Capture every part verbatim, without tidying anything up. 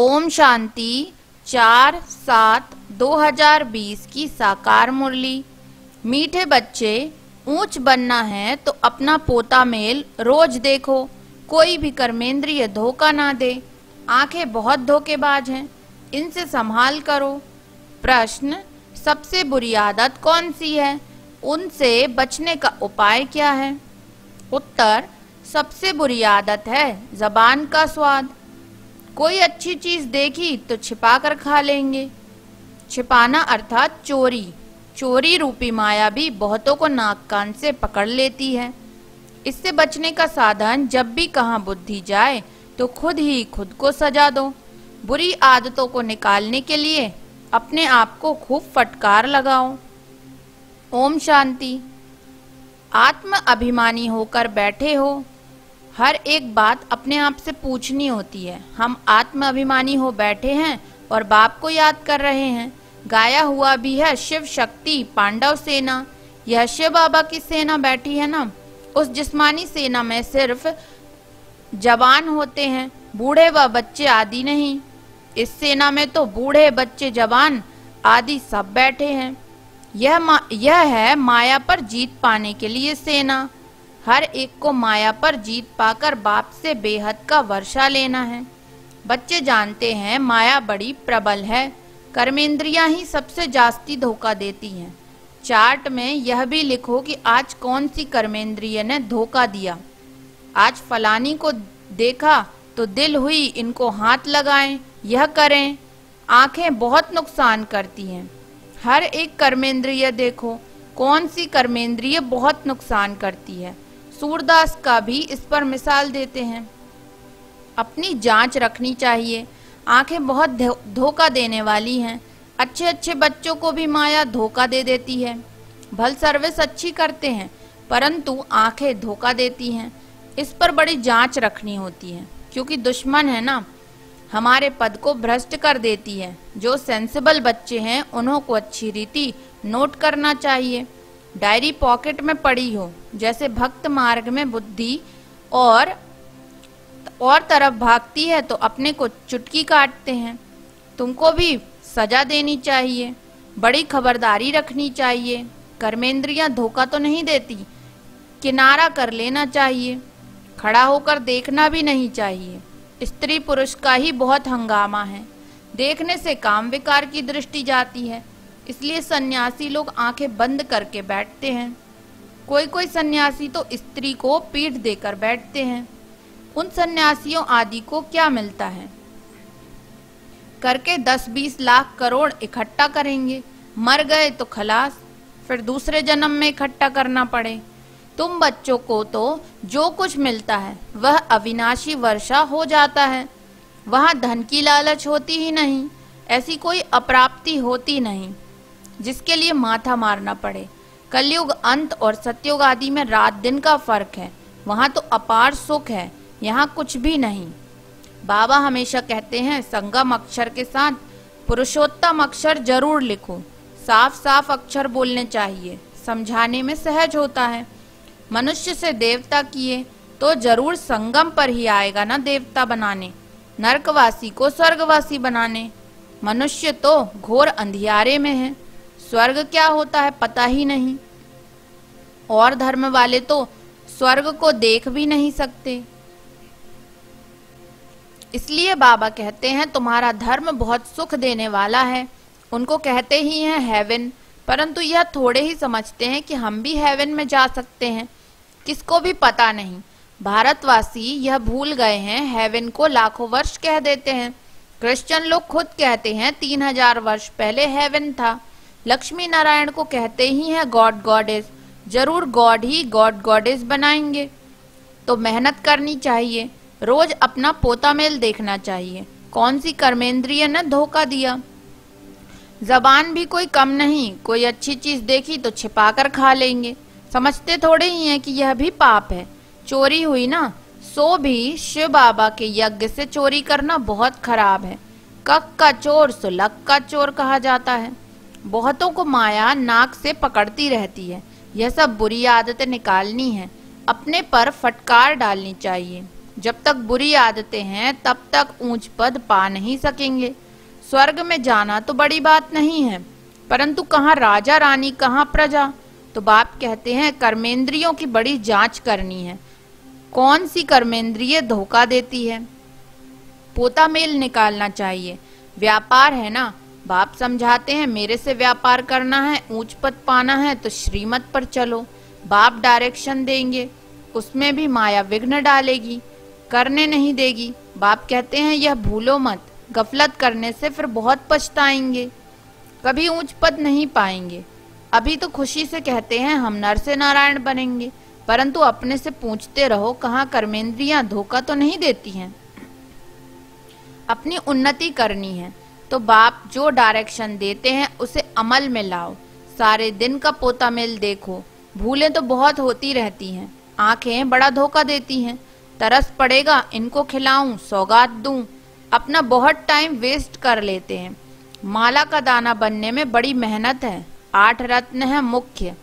ओम शांति चार सात दो हजार बीस की साकार मुरली। मीठे बच्चे, ऊंच बनना है तो अपना पोता मेल रोज देखो, कोई भी कर्मेंद्रिय धोखा ना दे। आंखें बहुत धोखेबाज हैं, इनसे संभाल करो। प्रश्न, सबसे बुरी आदत कौन सी है, उनसे बचने का उपाय क्या है? उत्तर, सबसे बुरी आदत है जबान का स्वाद। कोई अच्छी चीज देखी तो छिपा कर खा लेंगे। छिपाना अर्थात चोरी। चोरी रूपी माया भी बहुतों को नाक कान से पकड़ लेती है। इससे बचने का साधन, जब भी कहाँ बुद्धि जाए तो खुद ही खुद को सजा दो। बुरी आदतों को निकालने के लिए अपने आप को खूब फटकार लगाओ। ओम शांति। आत्म अभिमानी होकर बैठे हो, हर एक बात अपने आप से पूछनी होती है। हम आत्म अभिमानी हो बैठे हैं और बाप को याद कर रहे हैं। गाया हुआ भी है, शिव शक्ति पांडव सेना। यह शिव बाबा की सेना बैठी है ना। उस जिस्मानी सेना में सिर्फ जवान होते हैं, बूढ़े व बच्चे आदि नहीं। इस सेना में तो बूढ़े बच्चे जवान आदि सब बैठे हैं। यह यह है माया पर जीत पाने के लिए सेना। हर एक को माया पर जीत पाकर बाप से बेहद का वर्षा लेना है। बच्चे जानते हैं माया बड़ी प्रबल है, कर्मेंद्रियां ही सबसे जास्ती धोखा देती हैं। चार्ट में यह भी लिखो कि आज कौन सी कर्मेंद्रिय ने धोखा दिया। आज फलानी को देखा तो दिल हुई इनको हाथ लगाएं, यह करें। आंखें बहुत नुकसान करती हैं। हर एक कर्मेंद्रिय देखो कौन सी कर्मेंद्रिय बहुत नुकसान करती है। सूरदास का भी इस पर मिसाल देते हैं। अपनी जांच रखनी चाहिए। आंखें बहुत धोखा देने वाली हैं। अच्छे अच्छे बच्चों को भी माया धोखा दे देती है। भल सर्विस अच्छी करते हैं परंतु आंखें धोखा देती हैं। इस पर बड़ी जांच रखनी होती है, क्योंकि दुश्मन है ना, हमारे पद को भ्रष्ट कर देती है। जो सेंसिबल बच्चे हैं उन्हों को अच्छी रीति नोट करना चाहिए। डायरी पॉकेट में पड़ी हो, जैसे भक्त मार्ग में बुद्धि और और तरफ भागती है तो अपने को चुटकी काटते हैं। तुमको भी सजा देनी चाहिए। बड़ी खबरदारी रखनी चाहिए। कर्मेंद्रियां धोखा तो नहीं देती, किनारा कर लेना चाहिए। खड़ा होकर देखना भी नहीं चाहिए। स्त्री पुरुष का ही बहुत हंगामा है। देखने से काम विकार की दृष्टि जाती है, इसलिए सन्यासी लोग आंखें बंद करके बैठते हैं। कोई कोई सन्यासी तो स्त्री को पीठ देकर बैठते हैं। उन सन्यासियों आदि को क्या मिलता है? करके दस बीस लाख करोड़ इकट्ठा करेंगे, मर गए तो खलास, फिर दूसरे जन्म में इकट्ठा करना पड़े। तुम बच्चों को तो जो कुछ मिलता है वह अविनाशी वर्षा हो जाता है। वहाँ धन की लालच होती ही नहीं, ऐसी कोई अप्राप्ति होती नहीं जिसके लिए माथा मारना पड़े। कलयुग अंत और सतयुग आदि में रात दिन का फर्क है। वहाँ तो अपार सुख है, यहाँ कुछ भी नहीं। बाबा हमेशा कहते हैं संगम अक्षर के साथ पुरुषोत्तम अक्षर जरूर लिखो। साफ साफ अक्षर बोलने चाहिए, समझाने में सहज होता है। मनुष्य से देवता किए तो जरूर संगम पर ही आएगा ना, देवता बनाने, नरकवासी को स्वर्गवासी बनाने। मनुष्य तो घोर अंधियारे में है, स्वर्ग क्या होता है पता ही नहीं। और धर्म वाले तो स्वर्ग को देख भी नहीं सकते। इसलिए बाबा कहते हैं तुम्हारा धर्म बहुत सुख देने वाला है। उनको कहते ही हैं हेवन, परंतु यह थोड़े ही समझते हैं कि हम भी हेवन में जा सकते हैं। किसको भी पता नहीं, भारतवासी यह भूल गए हैं हेवन को लाखों वर्ष कह देते हैं। क्रिश्चियन लोग खुद कहते हैं तीन हजार वर्ष पहले हेवन था। लक्ष्मी नारायण को कहते ही हैं गॉड गॉडेस, जरूर गॉड ही गॉड गॉडेस बनाएंगे। तो मेहनत करनी चाहिए, रोज अपना पोता मेल देखना चाहिए। कौन सी कर्मेंद्रिय ने धोखा दिया? जबान भी कोई कम नहीं। कोई अच्छी चीज देखी तो छिपाकर खा लेंगे। समझते थोड़े ही हैं कि यह भी पाप है। चोरी हुई ना, सो भी शिव बाबा के यज्ञ से चोरी करना बहुत खराब है। कक का चोर सो लक का चोर कहा जाता है। बहुतों को माया नाक से पकड़ती रहती है। यह सब बुरी आदतें निकालनी है, अपने पर फटकार डालनी चाहिए। जब तक बुरी आदतें हैं तब तक ऊंच पद पा नहीं सकेंगे। स्वर्ग में जाना तो बड़ी बात नहीं है, परंतु कहाँ राजा रानी कहाँ प्रजा। तो बाप कहते हैं कर्मेंद्रियों की बड़ी जांच करनी है, कौन सी कर्मेंद्रिय धोखा देती है, पोता मेल निकालना चाहिए। व्यापार है ना, बाप समझाते हैं मेरे से व्यापार करना है, ऊंच पद पाना है तो श्रीमत पर चलो। बाप डायरेक्शन देंगे, उसमें भी माया विघ्न डालेगी, करने नहीं देगी। बाप कहते हैं यह भूलो मत, गफलत करने से फिर बहुत पछताएंगे, कभी ऊंच पद नहीं पाएंगे। अभी तो खुशी से कहते हैं हम नर से नारायण बनेंगे, परंतु अपने से पूछते रहो कहाँ कर्मेंद्रियां धोखा तो नहीं देती हैं। अपनी उन्नति करनी है तो बाप जो डायरेक्शन देते हैं उसे अमल में लाओ। सारे दिन का पोता मेल देखो, भूलें तो बहुत होती रहती हैं, आंखें बड़ा धोखा देती हैं। तरस पड़ेगा इनको खिलाऊं, सौगात दूं, अपना बहुत टाइम वेस्ट कर लेते हैं। माला का दाना बनने में बड़ी मेहनत है। आठ रत्न है मुख्य,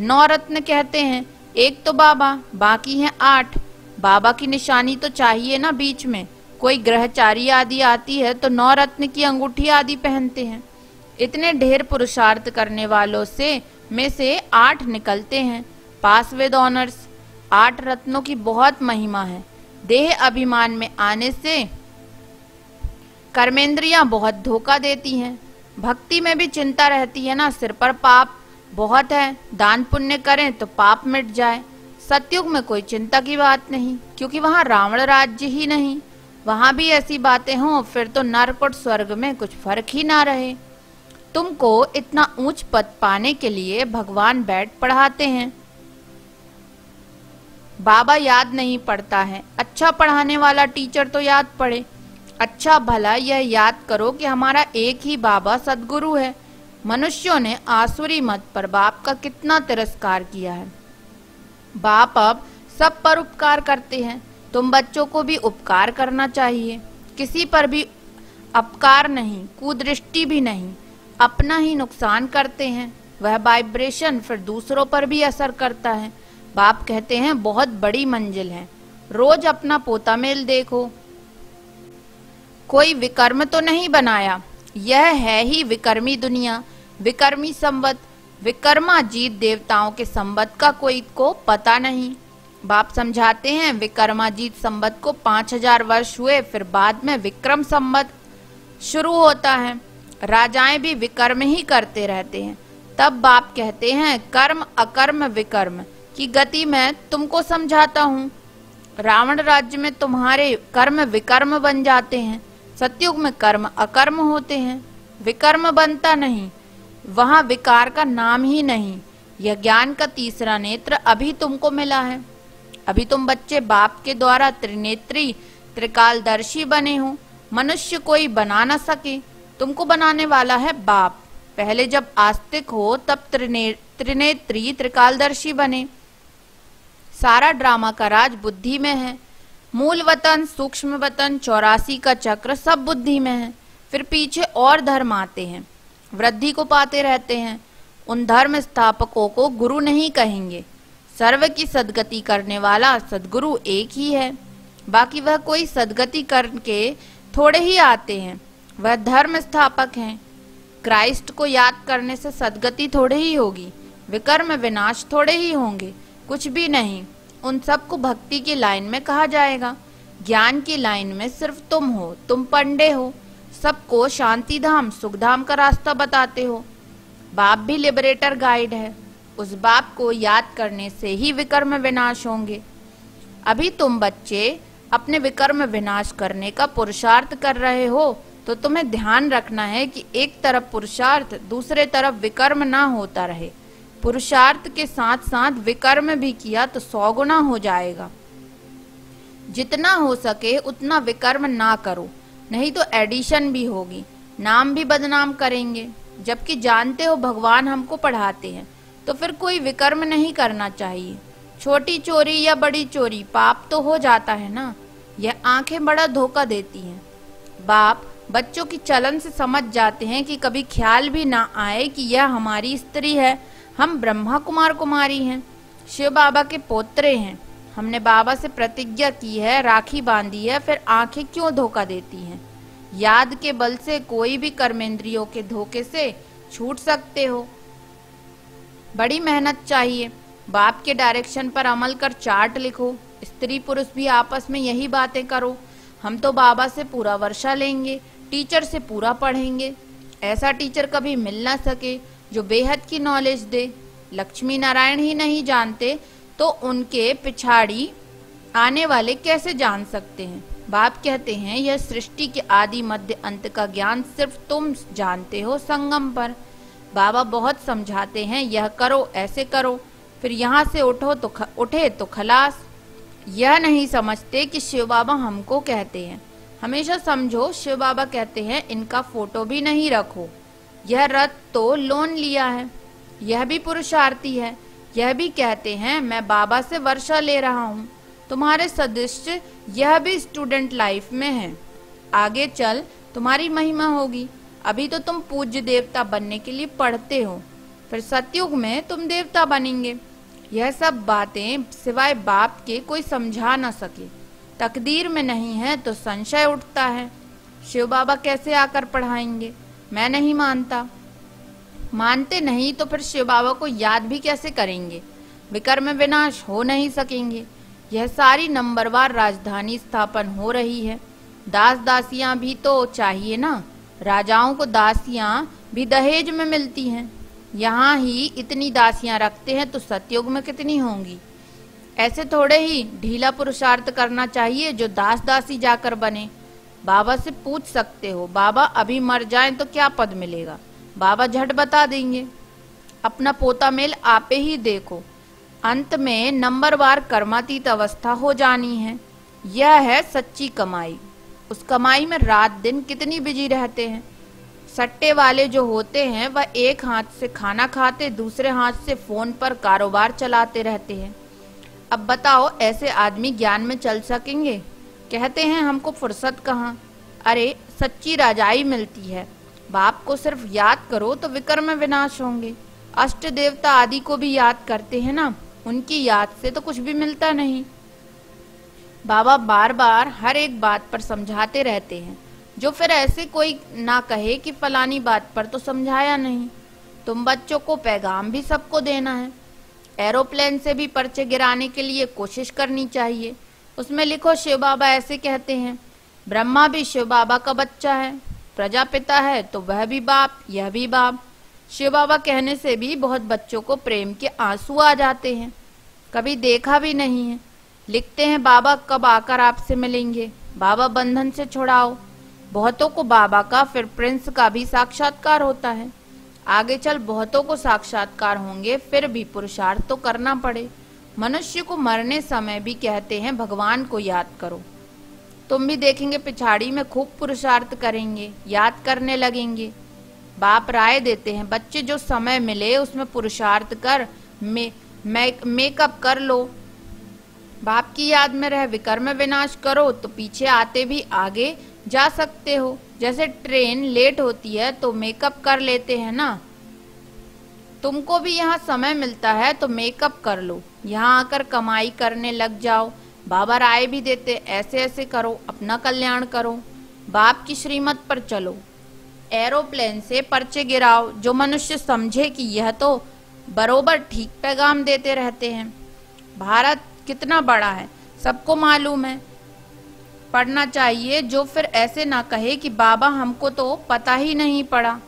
नौ रत्न कहते हैं, एक तो बाबा, बाकी हैं आठ। बाबा की निशानी तो चाहिए ना, बीच में कोई ग्रहचारी आदि आती है तो नौ रत्न की अंगूठी आदि पहनते हैं। इतने ढेर पुरुषार्थ करने वालों से में से आठ निकलते हैं, पास विद ऑनर्स। आठ रत्नों की बहुत महिमा है। देह अभिमान में आने से कर्मेंद्रियां बहुत धोखा देती हैं। भक्ति में भी चिंता रहती है ना, सिर पर पाप बहुत है, दान पुण्य करें तो पाप मिट जाए। सतयुग में कोई चिंता की बात नहीं, क्योंकि वहाँ रावण राज्य ही नहीं। वहाँ भी ऐसी बातें हों फिर तो नरक और स्वर्ग में कुछ फर्क ही ना रहे। तुमको इतना ऊंच पद पाने के लिए भगवान बैठ पढ़ाते हैं, बाबा याद नहीं पड़ता है। अच्छा पढ़ाने वाला टीचर तो याद पड़े। अच्छा भला यह याद करो कि हमारा एक ही बाबा सदगुरु है। मनुष्यों ने आसुरी मत पर बाप का कितना तिरस्कार किया है। बाप अब सब पर उपकार करते हैं, तुम बच्चों को भी उपकार करना चाहिए। किसी पर भी अपकार नहीं, कुदृष्टि भी नहीं, अपना ही नुकसान करते हैं। वह वाइब्रेशन फिर दूसरों पर भी असर करता है। बाप कहते हैं बहुत बड़ी मंजिल है। रोज अपना पोता मेल देखो, कोई विकर्म तो नहीं बनाया। यह है ही विकर्मी दुनिया, विकर्मी संवत। विकर्मा जीत देवताओं के संवत का कोई को पता नहीं। बाप समझाते हैं विक्रमाजीत संवत को पाँच हजार वर्ष हुए, फिर बाद में विक्रम संवत शुरू होता है। राजाएं भी विकर्म ही करते रहते हैं। तब बाप कहते हैं कर्म अकर्म विकर्म की गति मैं तुमको समझाता हूँ। रावण राज्य में तुम्हारे कर्म विकर्म बन जाते हैं, सतयुग में कर्म अकर्म होते हैं। विकर्म बनता नहीं, वहाँ विकार का नाम ही नहीं। यह ज्ञान का तीसरा नेत्र अभी तुमको मिला है। अभी तुम बच्चे बाप के द्वारा त्रिनेत्री त्रिकालदर्शी बने हो। मनुष्य कोई बना न सके, तुमको बनाने वाला है बाप। पहले जब आस्तिक हो तब त्रिने त्रिनेत्री त्रिकालदर्शी बने। सारा ड्रामा का राज बुद्धि में है। मूल वतन, सूक्ष्म वतन, चौरासी का चक्र सब बुद्धि में है। फिर पीछे और धर्म आते हैं, वृद्धि को पाते रहते हैं। उन धर्म स्थापकों को गुरु नहीं कहेंगे। सर्व की सदगति करने वाला सदगुरु एक ही है, बाकी वह कोई सदगति करके थोड़े ही आते हैं, वह धर्म स्थापक हैं। क्राइस्ट को याद करने से सदगति थोड़े ही होगी, विकर्म विनाश थोड़े ही होंगे, कुछ भी नहीं। उन सबको भक्ति की लाइन में कहा जाएगा। ज्ञान की लाइन में सिर्फ तुम हो, तुम पंडे हो। सबको शांति धाम, सुखधाम का रास्ता बताते हो। बाप भी लिबरेटर गाइड है, उस बाप को याद करने से ही विकर्म विनाश होंगे। अभी तुम बच्चे अपने विकर्म विनाश करने का पुरुषार्थ कर रहे हो, तो तुम्हें ध्यान रखना है कि एक तरफ पुरुषार्थ, दूसरे तरफ विकर्म ना होता रहे। पुरुषार्थ के साथ साथ विकर्म भी किया तो सौ गुना हो जाएगा। जितना हो सके उतना विकर्म ना करो, नहीं तो एडिशन भी होगी, नाम भी बदनाम करेंगे। जबकि जानते हो भगवान हमको पढ़ाते हैं, तो फिर कोई विकर्म नहीं करना चाहिए। छोटी चोरी या बड़ी चोरी पाप तो हो जाता है ना, यह आंखें बड़ा धोखा देती हैं। बाप बच्चों की चलन से समझ जाते हैं कि कभी ख्याल भी ना आए कि यह हमारी स्त्री है, हम ब्रह्मा कुमार कुमारी हैं, शिव बाबा के पोत्रे हैं। हमने बाबा से प्रतिज्ञा की है, राखी बांधी है, फिर आंखें क्यों धोखा देती हैं? याद के बल से कोई भी कर्मेंद्रियों के धोखे से छूट सकते हो। बड़ी मेहनत चाहिए। बाप के डायरेक्शन पर अमल कर चार्ट लिखो। स्त्री पुरुष भी आपस में यही बातें करो। हम तो बाबा से पूरा वर्षा लेंगे, टीचर से पूरा पढ़ेंगे। ऐसा टीचर कभी मिल ना सके जो बेहद की नॉलेज दे। लक्ष्मी नारायण ही नहीं जानते तो उनके पिछाड़ी आने वाले कैसे जान सकते हैं? बाप कहते हैं यह सृष्टि के आदि मध्य अंत का ज्ञान सिर्फ तुम जानते हो संगम पर। बाबा बहुत समझाते हैं, यह करो, ऐसे करो, फिर यहाँ से उठो तो ख, उठे तो खलास। यह नहीं समझते कि शिव बाबा हमको कहते हैं। हमेशा समझो, शिव बाबा कहते हैं इनका फोटो भी नहीं रखो। यह रथ तो लोन लिया है, यह भी पुरुषार्थी है। यह भी कहते हैं मैं बाबा से वर्षा ले रहा हूँ। तुम्हारे सदस्य यह भी स्टूडेंट लाइफ में है, आगे चल तुम्हारी महिमा होगी। अभी तो तुम पूज्य देवता बनने के लिए पढ़ते हो, फिर सतयुग में तुम देवता बनेंगे। यह सब बातें सिवाय बाप के कोई समझा न सके। तकदीर में नहीं है तो संशय उठता है। शिव बाबा कैसे आकर पढ़ाएंगे? मैं नहीं मानता। मानते नहीं तो फिर शिव बाबा को याद भी कैसे करेंगे? विकर्म विनाश हो नहीं सकेंगे। यह सारी नंबरवार राजधानी स्थापन हो रही है। दास दासियां भी तो चाहिए ना। राजाओं को दासियां भी दहेज में मिलती हैं। यहाँ ही इतनी दासियां रखते हैं तो सतयुग में कितनी होंगी? ऐसे थोड़े ही ढीला पुरुषार्थ करना चाहिए जो दास दासी जाकर बने। बाबा से पूछ सकते हो, बाबा अभी मर जाएं तो क्या पद मिलेगा? बाबा झट बता देंगे। अपना पोता मेल आपे ही देखो। अंत में नंबरवार कर्मातीत अवस्था हो जानी है। यह है सच्ची कमाई। उस कमाई में रात दिन कितनी बिजी रहते हैं। सट्टे वाले जो होते हैं वह एक हाथ से खाना खाते, दूसरे हाथ से फोन पर कारोबार चलाते रहते हैं। अब बताओ ऐसे आदमी ज्ञान में चल सकेंगे? कहते हैं हमको फुर्सत कहाँ। अरे सच्ची राजाई मिलती है। बाप को सिर्फ याद करो तो विकर्म विनाश होंगे। अष्ट देवता आदि को भी याद करते हैं ना, उनकी याद से तो कुछ भी मिलता नहीं। बाबा बार बार हर एक बात पर समझाते रहते हैं, जो फिर ऐसे कोई ना कहे कि फलानी बात पर तो समझाया नहीं। तुम बच्चों को पैगाम भी सबको देना है। एरोप्लेन से भी पर्चे गिराने के लिए कोशिश करनी चाहिए। उसमें लिखो शिव बाबा ऐसे कहते हैं, ब्रह्मा भी शिव बाबा का बच्चा है, प्रजापिता है तो वह भी बाप, यह भी बाप। शिव बाबा कहने से भी बहुत बच्चों को प्रेम के आंसू आ जाते हैं। कभी देखा भी नहीं है। लिखते हैं बाबा कब आकर आपसे मिलेंगे, बाबा बंधन से छुड़ाओ। बहुतों को बाबा का फिर प्रिंस का भी साक्षात्कार होता है। आगे चल बहुतों को साक्षात्कार होंगे, फिर भी पुरुषार्थ तो करना पड़े। मनुष्य को मरने समय भी कहते हैं भगवान को याद करो। तुम भी देखेंगे पिछाड़ी में खूब पुरुषार्थ करेंगे, याद करने लगेंगे। बाप राय देते हैं बच्चे जो समय मिले उसमें पुरुषार्थ कर, मे, मे, मेकअप कर लो। बाप की याद में रह विकर्म विनाश करो तो पीछे आते भी आगे जा सकते हो। जैसे ट्रेन लेट होती है तो मेकअप कर लेते हैं ना। तुमको भी यहाँ समय मिलता है तो मेकअप कर लो, यहाँ आकर कमाई करने लग जाओ। बाबा राय भी देते ऐसे ऐसे करो, अपना कल्याण करो। बाप की श्रीमत पर चलो। एरोप्लेन से पर्चे गिराओ जो मनुष्य समझे कि यह तो बरोबर ठीक पैगाम देते रहते हैं। भारत कितना बड़ा है सबको मालूम है। पढ़ना चाहिए जो फिर ऐसे ना कहे कि बाबा हमको तो पता ही नहीं पड़ा।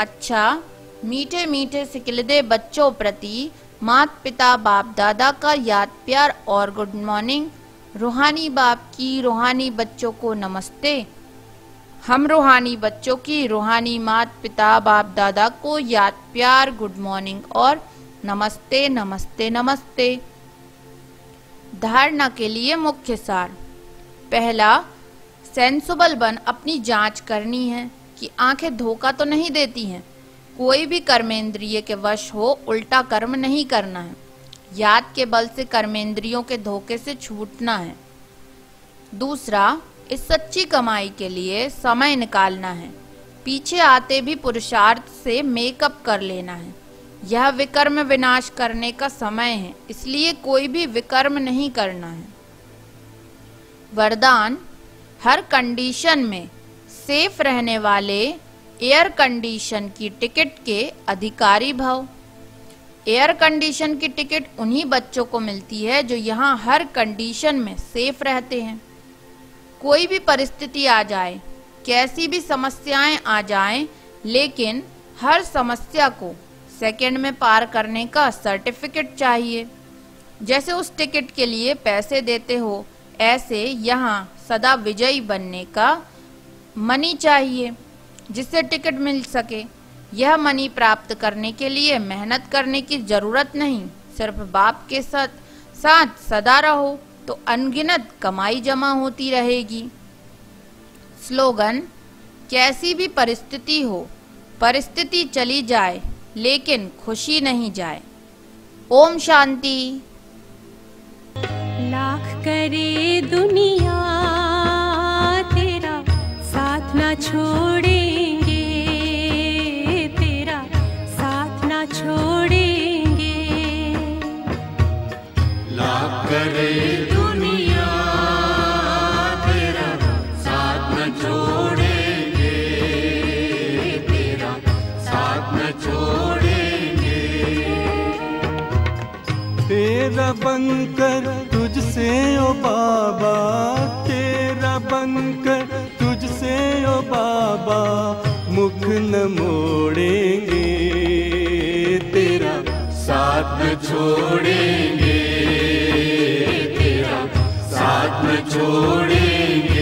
अच्छा मीठे मीठे सिकलदे बच्चों प्रति माता पिता बाप दादा का याद प्यार और गुड मॉर्निंग। रूहानी बाप की रूहानी बच्चों को नमस्ते। हम रूहानी बच्चों की रूहानी माता पिता बाप दादा को याद प्यार, गुड मॉर्निंग और नमस्ते नमस्ते नमस्ते। धारणा के लिए मुख्य सार। पहला, सेंसिबल बन अपनी जांच करनी है कि आंखें धोखा तो नहीं देती हैं। कोई भी कर्मेंद्रिय के वश हो उल्टा कर्म नहीं करना है। याद के बल से कर्मेंद्रियों के धोखे से छूटना है। दूसरा, इस सच्ची कमाई के लिए समय निकालना है। पीछे आते भी पुरुषार्थ से मेकअप कर लेना है। यह विकर्म विनाश करने का समय है, इसलिए कोई भी विकर्म नहीं करना है। वरदान हर कंडीशन में सेफ रहने वाले एयर कंडीशन की टिकट के अधिकारी भव। एयर कंडीशन की टिकट उन्हीं बच्चों को मिलती है जो यहाँ हर कंडीशन में सेफ रहते हैं। कोई भी परिस्थिति आ जाए, कैसी भी समस्याएं आ जाएं, लेकिन हर समस्या को सेकंड में पार करने का सर्टिफिकेट चाहिए। जैसे उस टिकट के लिए पैसे देते हो, ऐसे यहाँ सदा विजयी बनने का मनी चाहिए जिससे टिकट मिल सके। यह मनी प्राप्त करने के लिए मेहनत करने की जरूरत नहीं, सिर्फ बाप के साथ साथ सदा रहो तो अनगिनत कमाई जमा होती रहेगी। स्लोगन कैसी भी परिस्थिति हो, परिस्थिति चली जाए लेकिन खुशी नहीं जाए। ओम शांति। लाख करे दुनिया तेरा साथ ना छोड़े, छोड़ेंगे लाख करे दुनिया तेरा साथ न छोड़ेंगे, तेरा साथ न छोड़ेंगे। तेरा बनकर तुझसे ओ बाबा, तेरा बनकर तुझसे ओ बाबा, मुख न मोड़ेंगे, साथ न छोड़ेंगे, तेरा साथ न छोड़ेंगे।